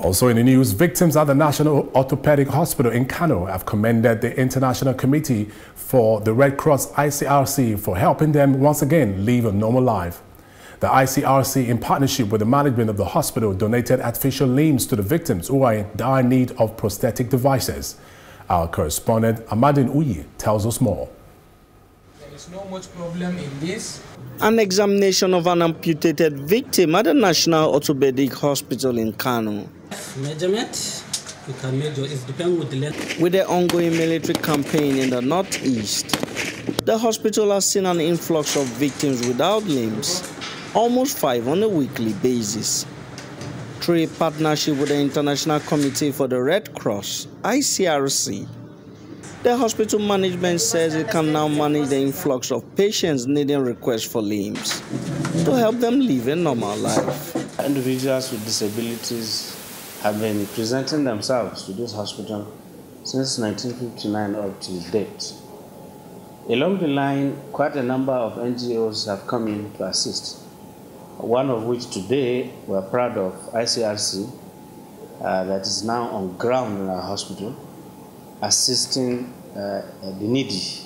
Also in the news, victims at the National Orthopaedic Hospital in Kano have commended the International Committee for the Red Cross (ICRC) for helping them once again live a normal life. The ICRC, in partnership with the management of the hospital, donated artificial limbs to the victims who are in dire need of prosthetic devices. Our correspondent Amadin Uyi tells us more. There is no much problem in this. An examination of an amputated victim at the National Orthopaedic Hospital in Kano. Measurement, you can measure, it depends with the length. With the ongoing military campaign in the northeast, the hospital has seen an influx of victims without limbs, almost 5 on a weekly basis. Through a partnership with the International Committee for the Red Cross, ICRC, the hospital management says it can now manage the influx of patients needing requests for limbs to help them live a normal life. Individuals with disabilities have been presenting themselves to this hospital since 1959 up to date. Along the line, quite a number of NGOs have come in to assist, one of which today we're proud of, ICRC, that is now on ground in our hospital, assisting the needy,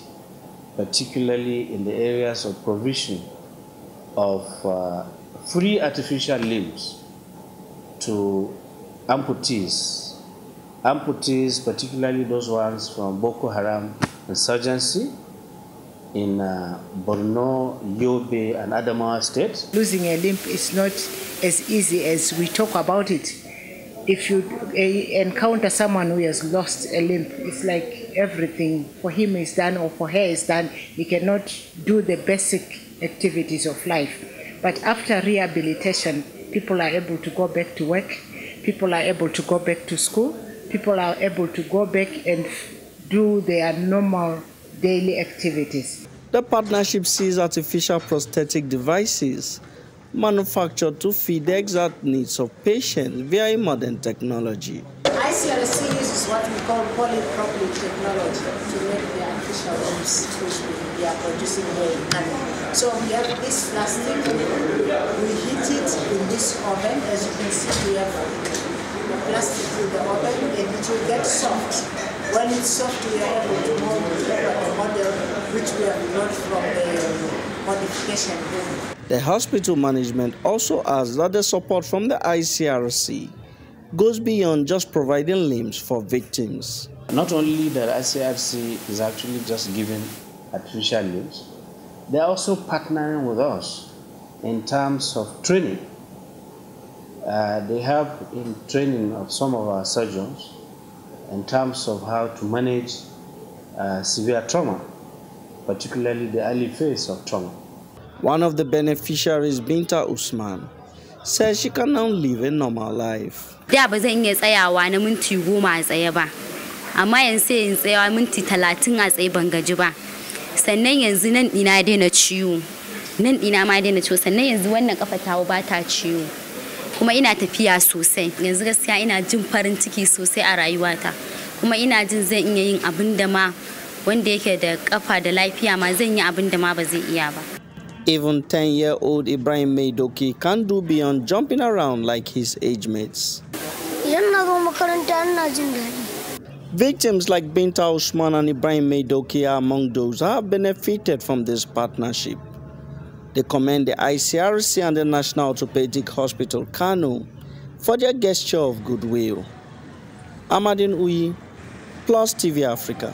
particularly in the areas of provision of free artificial limbs to amputees. Amputees, particularly those ones from Boko Haram insurgency in Borno, Yobe, and Adamawa state. Losing a limb is not as easy as we talk about it. If you encounter someone who has lost a limb, it's like everything for him is done or for her is done. He cannot do the basic activities of life. But after rehabilitation, people are able to go back to work, people are able to go back to school, people are able to go back and do their normal daily activities. The partnership sees artificial prosthetic devices manufactured to feed the exact needs of patients via modern technology. ICRC uses what we call polypropionic technology to make the artificial limbs which we are producing here in Kano. So we have this plastic, we heat it in this oven. As you can see, we have the plastic in the oven and it will get soft. When it's soft, we are able to mold a model which we have learned from the modification room. The hospital management also asks that the support from the ICRC goes beyond just providing limbs for victims. Not only that ICRC is actually just giving artificial limbs, they are also partnering with us in terms of training. They help in training of some of our surgeons in terms of how to manage severe trauma, particularly the early phase of trauma. One of the beneficiaries, Binta Usman, says she can now live a normal life. Even 10-year-old Ibrahim Maidoki can do beyond jumping around like his age mates. Victims like Binta Usman and Ibrahim Maidoki are among those who have benefited from this partnership. They commend the ICRC and the National Orthopaedic Hospital, Kano, for their gesture of goodwill. Amadin Uyi, Plus TV Africa.